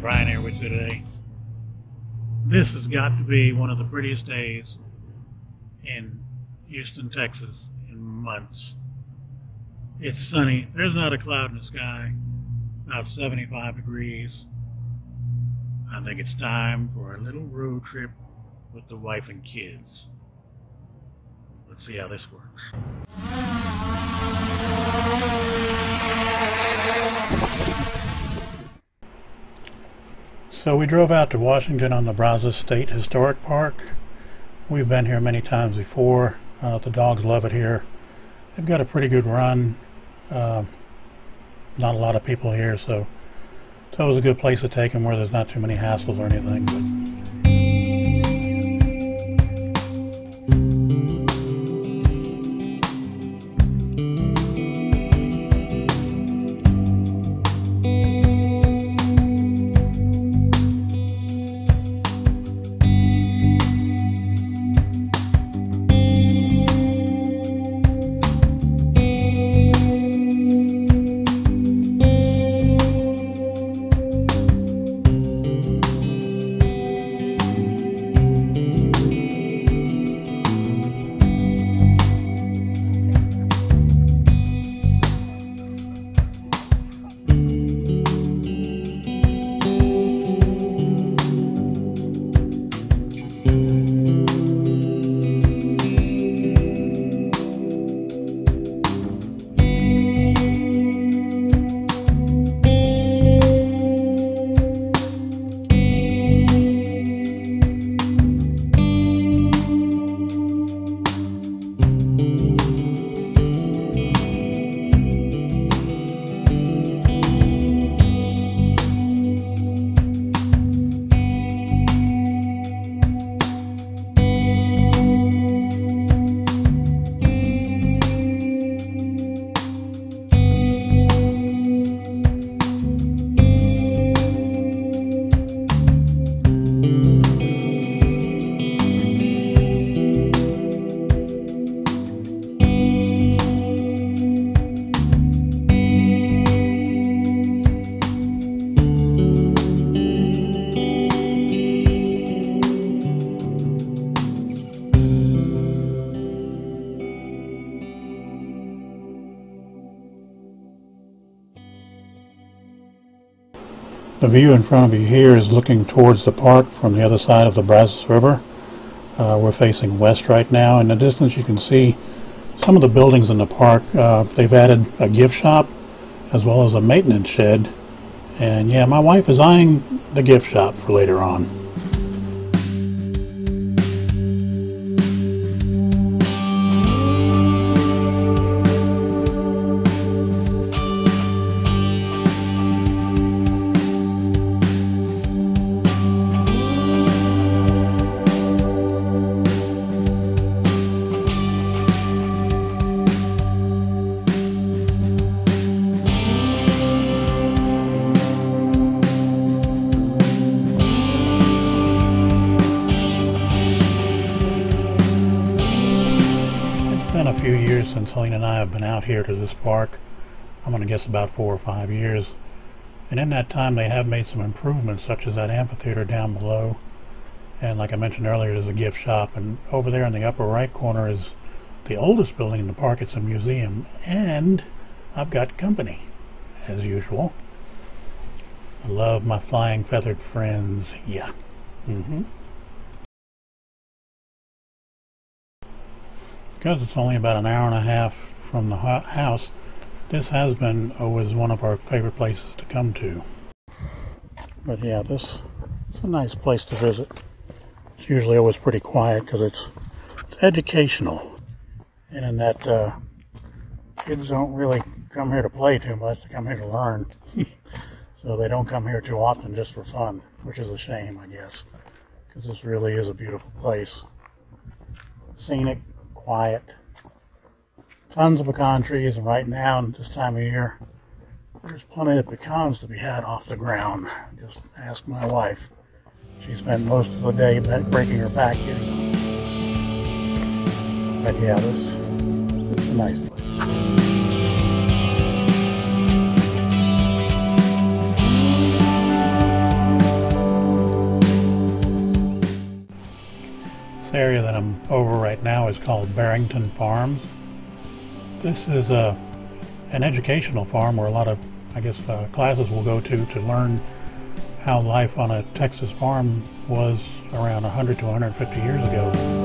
Brian here with you today. This has got to be one of the prettiest days in Houston, Texas in months. It's sunny. There's not a cloud in the sky. About 75 degrees. I think it's time for a little road trip with the wife and kids. Let's see how this works. So we drove out to Washington on the Brazos State Historic Park. We've been here many times before. The dogs love it here. They've got a pretty good run. Not a lot of people here, so it's always a good place to take them where there's not too many hassles or anything. The view in front of you here is looking towards the park from the other side of the Brazos River. We're facing west right now. In the distance you can see some of the buildings in the park. They've added a gift shop as well as a maintenance shed. And yeah, my wife is eyeing the gift shop for later on. Years since Helene and I have been out here to this park. I'm going to guess about 4 or 5 years, and in that time they have made some improvements, such as that amphitheater down below, and like I mentioned earlier, there's a gift shop, and over there in the upper right corner is the oldest building in the park. It's a museum, and I've got company as usual. I love my flying feathered friends. Yeah. Because it's only about an hour and a half from the house, this has been always one of our favorite places to come to. But yeah, this is a nice place to visit. It's usually always pretty quiet because it's educational. And in that kids don't really come here to play too much, they come here to learn. So they don't come here too often just for fun, which is a shame, I guess. Because this really is a beautiful place. Scenic. Quiet. Tons of pecan trees, and right now, at this time of year, there's plenty of pecans to be had off the ground. Just ask my wife. She spent most of the day breaking her back getting them. But yeah, this is a nice place. This area that I'm over right now is called Barrington Farms. This is an educational farm where a lot of, I guess, classes will go to learn how life on a Texas farm was around 100 to 150 years ago.